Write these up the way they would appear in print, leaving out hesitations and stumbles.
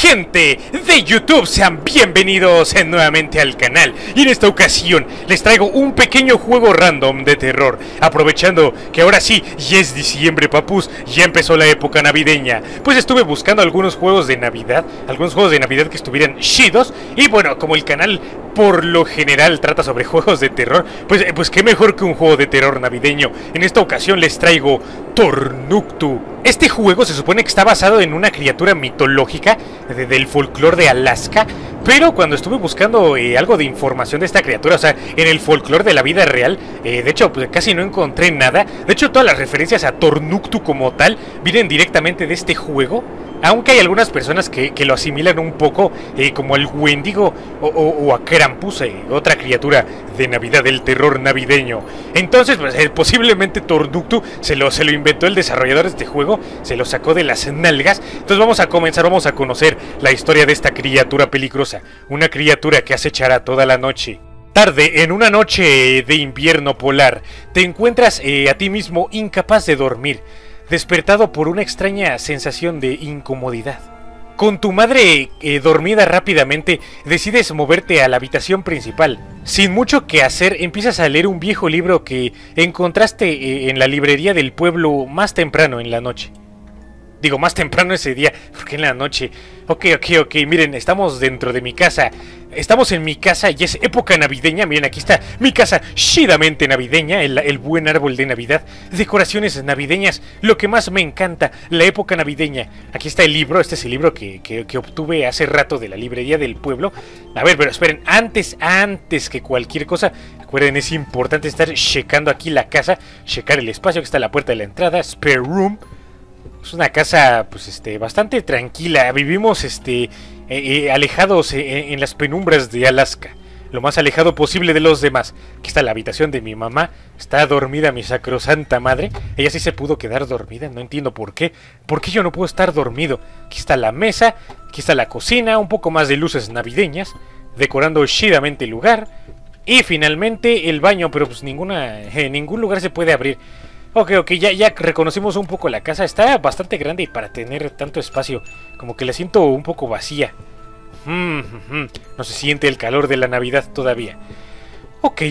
Gente de YouTube, sean bienvenidos nuevamente al canal. Y en esta ocasión les traigo un pequeño juego random de terror, aprovechando que ahora sí, ya es diciembre, papus. Ya empezó la época navideña. Pues estuve buscando algunos juegos de Navidad, algunos juegos de Navidad que estuvieran chidos. Y bueno, como el canal por lo general trata sobre juegos de terror, pues qué mejor que un juego de terror navideño. En esta ocasión les traigo Tornuktu. Este juego se supone que está basado en una criatura mitológica del folclore de Alaska, pero cuando estuve buscando algo de información de esta criatura, o sea, en el folclore de la vida real, de hecho, pues casi no encontré nada. De hecho, todas las referencias a Tornuktu como tal vienen directamente de este juego, aunque hay algunas personas que lo asimilan un poco como al Wendigo o a Krampus, otra criatura de Navidad, del terror navideño. Entonces, pues, posiblemente Tornuktu se lo inventó el desarrollador de este juego, se lo sacó de las nalgas. Entonces vamos a comenzar, vamos a conocer la historia de esta criatura peligrosa, una criatura que acechará toda la noche. Tarde, en una noche de invierno polar, te encuentras a ti mismo incapaz de dormir, despertado por una extraña sensación de incomodidad. Con tu madre dormida rápidamente, decides moverte a la habitación principal. Sin mucho que hacer, empiezas a leer un viejo libro que encontraste en la librería del pueblo más temprano en la noche. Digo, más temprano ese día, porque en la noche... Ok, miren, estamos dentro de mi casa. Estamos en mi casa y es época navideña. Miren, aquí está mi casa chidamente navideña, el buen árbol de Navidad, decoraciones navideñas, lo que más me encanta, la época navideña. Aquí está el libro, este es el libro que obtuve hace rato de la librería del pueblo. A ver, pero esperen, antes que cualquier cosa, recuerden, es importante estar checando aquí la casa, checar el espacio, que está la puerta de la entrada, spare room. Es una casa, pues, bastante tranquila. Vivimos, alejados en las penumbras de Alaska, lo más alejado posible de los demás. Aquí está la habitación de mi mamá. Está dormida mi sacrosanta madre. Ella sí se pudo quedar dormida, no entiendo por qué. ¿Por qué yo no puedo estar dormido? Aquí está la mesa, aquí está la cocina, un poco más de luces navideñas, decorando chidamente el lugar. Y finalmente el baño, pero pues ningún lugar se puede abrir. Ok, ya reconocimos un poco la casa. Está bastante grande y para tener tanto espacio, como que la siento un poco vacía. No se siente el calor de la Navidad todavía. Ok,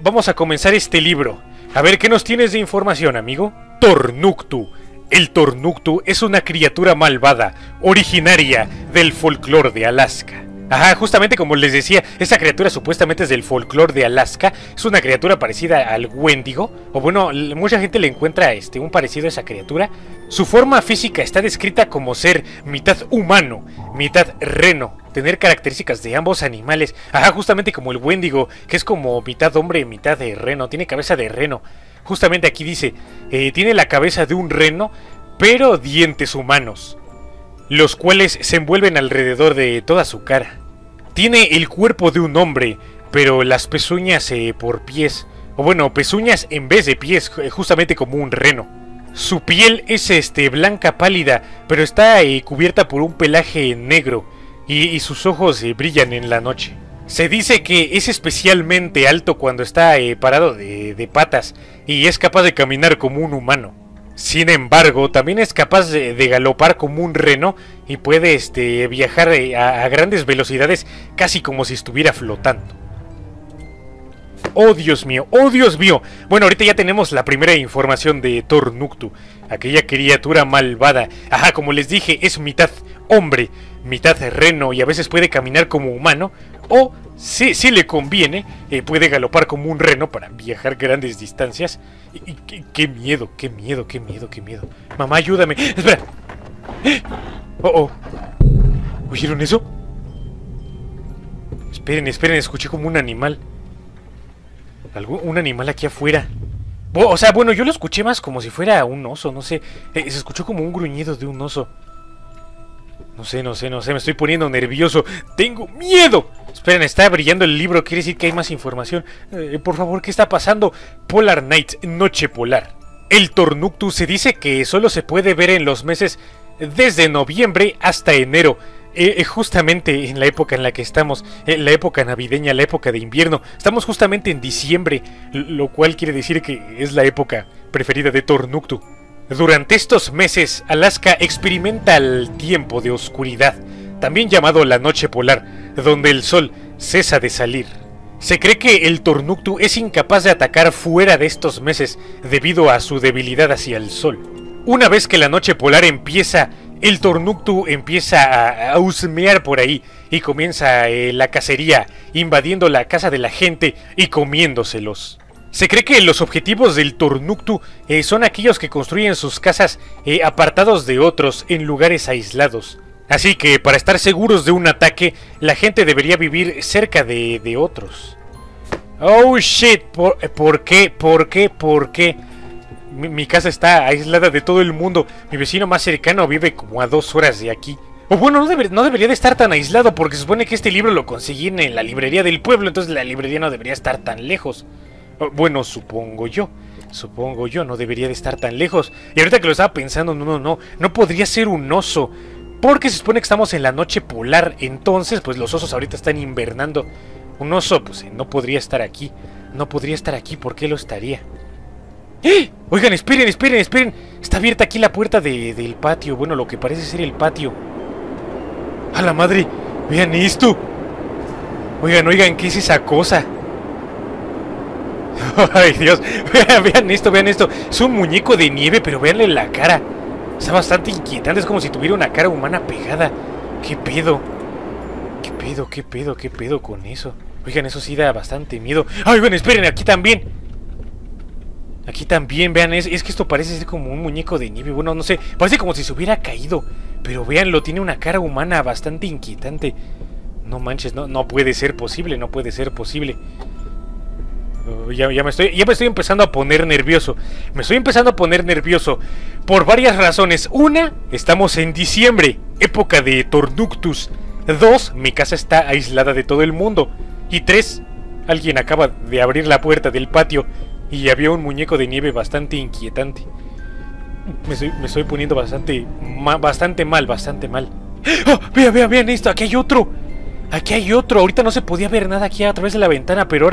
vamos a comenzar este libro. A ver, ¿qué nos tienes de información, amigo? Tornuktu. El Tornuktu es una criatura malvada, originaria del folclore de Alaska. Ajá, justamente como les decía, esa criatura supuestamente es del folclore de Alaska. Es una criatura parecida al Wendigo, o bueno, mucha gente le encuentra un parecido a esa criatura. Su forma física está descrita como ser mitad humano, mitad reno, tener características de ambos animales. Ajá, justamente como el Wendigo, que es como mitad hombre, mitad de reno, tiene cabeza de reno. Justamente aquí dice, tiene la cabeza de un reno, pero dientes humanos, los cuales se envuelven alrededor de toda su cara. Tiene el cuerpo de un hombre, pero las pezuñas por pies, o bueno, pezuñas en vez de pies, justamente como un reno. Su piel es blanca pálida, pero está cubierta por un pelaje negro, y sus ojos brillan en la noche. Se dice que es especialmente alto cuando está parado de patas, y es capaz de caminar como un humano. Sin embargo, también es capaz de galopar como un reno y puede viajar a grandes velocidades, casi como si estuviera flotando. ¡Oh, Dios mío! ¡Oh, Dios mío! Bueno, ahorita ya tenemos la primera información de Tornuktu, aquella criatura malvada. Ajá, como les dije, es mitad hombre, mitad reno y a veces puede caminar como humano. O, si le conviene, puede galopar como un reno para viajar grandes distancias. Y qué miedo, qué miedo, qué miedo, qué miedo. Mamá, ayúdame. Espera. Oh. ¿Oyeron eso? Esperen, escuché como un animal. Un animal aquí afuera. O sea, bueno, yo lo escuché más como si fuera un oso, no sé. Se escuchó como un gruñido de un oso. No sé, me estoy poniendo nervioso. ¡Tengo miedo! Esperen, está brillando el libro, quiere decir que hay más información. Por favor, ¿qué está pasando? Polar Nights, noche polar. El Tornuktu se dice que solo se puede ver en los meses desde noviembre hasta enero. Justamente en la época en la que estamos, la época navideña, la época de invierno. Estamos justamente en diciembre, lo cual quiere decir que es la época preferida de Tornuktu. Durante estos meses, Alaska experimenta el tiempo de oscuridad, también llamado la noche polar, donde el sol cesa de salir. Se cree que el Tornuktu es incapaz de atacar fuera de estos meses debido a su debilidad hacia el sol. Una vez que la noche polar empieza, el Tornuktu empieza a husmear por ahí y comienza la cacería, invadiendo la casa de la gente y comiéndoselos. Se cree que los objetivos del Tornuktu son aquellos que construyen sus casas apartados de otros en lugares aislados. Así que para estar seguros de un ataque, la gente debería vivir cerca de otros. Oh shit, ¿por qué? Mi casa está aislada de todo el mundo. Mi vecino más cercano vive como a 2 horas de aquí. O bueno, no debería de estar tan aislado, porque se supone que este libro lo conseguí en la librería del pueblo. Entonces la librería no debería estar tan lejos. O, bueno, supongo yo, no debería de estar tan lejos. Y ahorita que lo estaba pensando, no podría ser un oso, porque se supone que estamos en la noche polar. Entonces pues los osos ahorita están invernando. Un oso pues no podría estar aquí. No podría estar aquí, ¿por qué lo estaría? ¡Eh! Oigan, esperen. Está abierta aquí la puerta del patio. Bueno, lo que parece ser el patio. ¡A la madre! ¡Vean esto! Oigan, ¿qué es esa cosa? ¡Ay, Dios! Vean esto. Es un muñeco de nieve, pero véanle la cara. Está bastante inquietante. Es como si tuviera una cara humana pegada. ¿Qué pedo con eso? Oigan, eso sí da bastante miedo. ¡Ay, bueno, esperen! Aquí también, vean, es que esto parece ser como un muñeco de nieve. Bueno, no sé, parece como si se hubiera caído. Pero véanlo, tiene una cara humana bastante inquietante. No manches, no puede ser posible. Ya me estoy empezando a poner nervioso. Por varias razones. Una, estamos en diciembre, época de Tornuktus. 2, mi casa está aislada de todo el mundo. Y 3, alguien acaba de abrir la puerta del patio y había un muñeco de nieve bastante inquietante. Me estoy poniendo bastante mal. ¡Oh! Vean esto, aquí hay otro. Ahorita no se podía ver nada aquí a través de la ventana, pero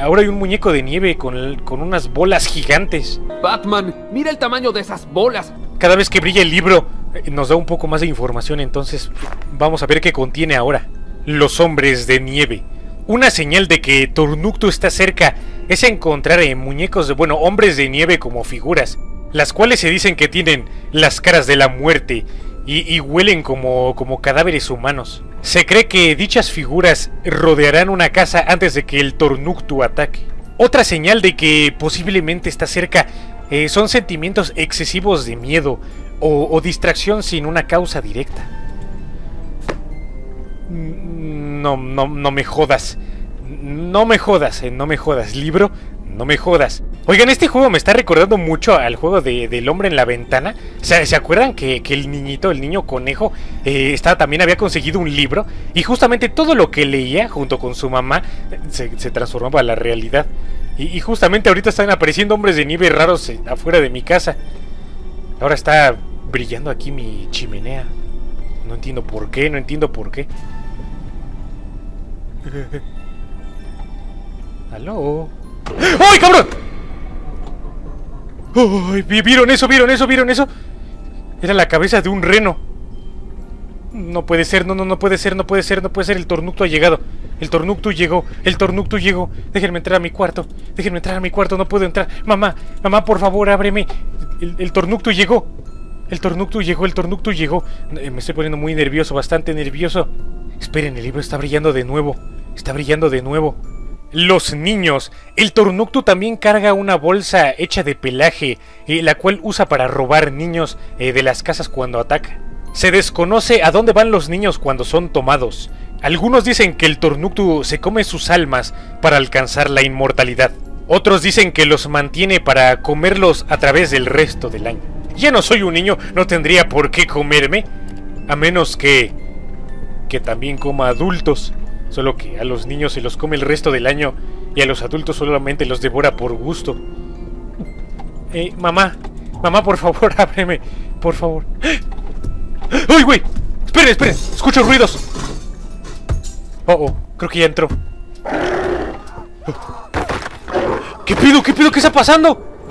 ahora hay un muñeco de nieve con unas bolas gigantes. Batman, mira el tamaño de esas bolas. Cada vez que brilla el libro nos da un poco más de información, entonces vamos a ver qué contiene ahora. Los hombres de nieve. Una señal de que Tornuktu está cerca es encontrar en muñecos hombres de nieve como figuras, las cuales se dicen que tienen las caras de la muerte y huelen como cadáveres humanos. Se cree que dichas figuras rodearán una casa antes de que el Tornuktu ataque. Otra señal de que posiblemente está cerca son sentimientos excesivos de miedo o distracción sin una causa directa. No me jodas, libro, no me jodas. Oigan, este juego me está recordando mucho al juego del hombre en la ventana. O sea, ¿se acuerdan que el niño conejo también había conseguido un libro? Y justamente todo lo que leía junto con su mamá se transformaba a la realidad. Y justamente ahorita están apareciendo hombres de nieve raros afuera de mi casa. Ahora está brillando aquí mi chimenea. No entiendo por qué. Aló. ¡Ay, cabrón! ¡Ay! ¿Vieron eso? Era la cabeza de un reno. No puede ser. El Tornuktu llegó. Déjenme entrar a mi cuarto. No puedo entrar. Mamá, por favor, ábreme. El Tornuktu llegó. Me estoy poniendo muy nervioso, bastante nervioso. Esperen, el libro está brillando de nuevo. Los niños. El Tornuktu también carga una bolsa hecha de pelaje, la cual usa para robar niños de las casas cuando ataca. Se desconoce a dónde van los niños cuando son tomados. Algunos dicen que el Tornuktu se come sus almas para alcanzar la inmortalidad. Otros dicen que los mantiene para comerlos a través del resto del año. Ya no soy un niño, no tendría por qué comerme, a menos que también coma adultos. Solo que a los niños se los come el resto del año y a los adultos solamente los devora por gusto. Mamá, por favor, ábreme, por favor. ¡Ay, güey! Esperen, escucho ruidos. Creo que ya entró. ¿Qué pedo? ¿Qué está pasando?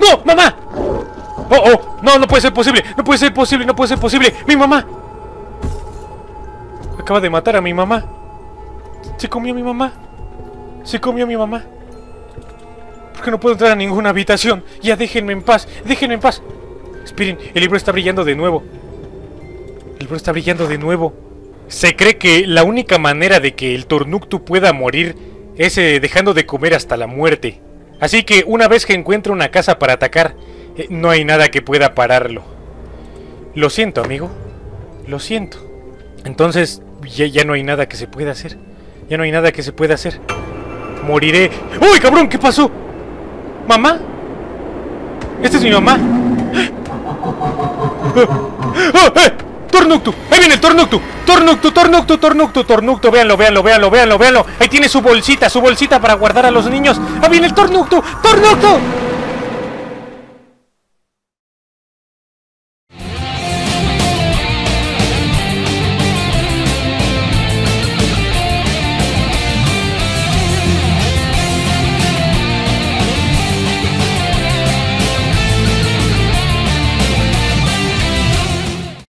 ¡No, mamá! No puede ser posible. ¡Mi mamá! Acaba de matar a mi mamá. Se comió a mi mamá. Se comió a mi mamá. ¿Por qué no puedo entrar a ninguna habitación? Ya déjenme en paz. Déjenme en paz. Esperen, el libro está brillando de nuevo. El libro está brillando de nuevo. Se cree que la única manera de que el Tornuktu pueda morir es dejando de comer hasta la muerte. Así que una vez que encuentra una casa para atacar, no hay nada que pueda pararlo. Lo siento, amigo. Lo siento. Entonces ya no hay nada que se pueda hacer. Ya no hay nada que se pueda hacer. Moriré. ¡Uy, cabrón! ¿Qué pasó? ¿Mamá? ¿Esta es mi mamá? ¡Tornuktu! ¡Ahí viene el Tornuktu! ¡Tornuktu, Tornuktu, Tornuktu, Tornuktu! ¡Véanlo, véanlo, véanlo, véanlo, véanlo! Ahí tiene su bolsita para guardar a los niños. ¡Ahí viene el Tornuktu! ¡Tornuktu!